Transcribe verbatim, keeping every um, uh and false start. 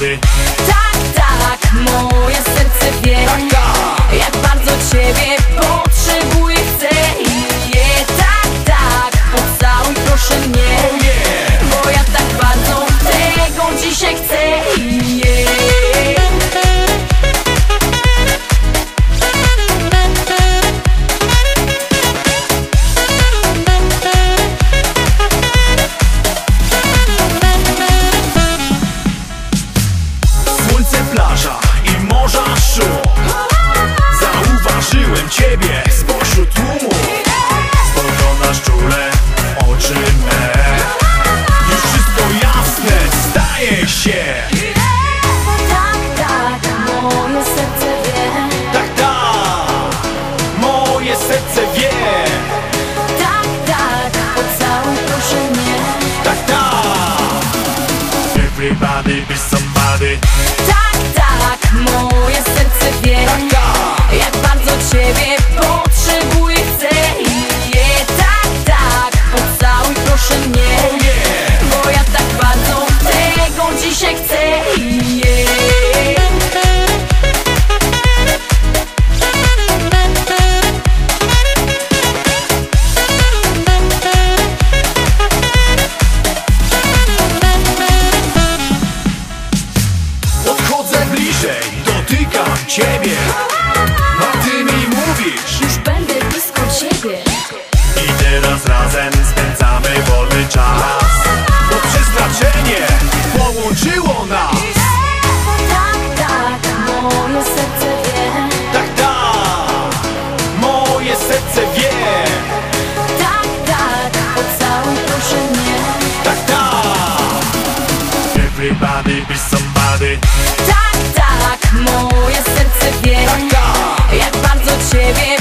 rady. Tak, tak, moje serce wie, jak bardzo ciebie potrzebuję, chcę i je. Tak, tak, pocałuj proszę mnie, bo ja tak bardzo tego dzisiaj chcę i je. Zauważyłem ciebie spośród tłumu, spoglądasz czule w oczy me. Już wszystko jasne staje się. Tak, tak, moje serce wie. Tak, tak, moje serce wie. Tak, tak, pocałuj proszę mnie. Tak, tak. Everybody be somebody. Tak, tak, moje serce wie, jak bardzo ciebie potrzebuję, chcę i je. Tak, tak, pocałuj proszę mnie, bo ja tak bardzo tego dzisiaj chcę i je. Podchodzę bliżej, dotykam ciebie, a ty mi mówisz, już będę blisko ciebie. I teraz razem spędzamy wolny czas, bo przeznaczenie połączyło nas. Tak, tak, moje serce wie. Tak, tak, moje serce wie. Tak, tak, pocałuj proszę mnie. Tak, tak. Everybody be somebody. Tak, tak, moje serce wie, jak bardzo ciebie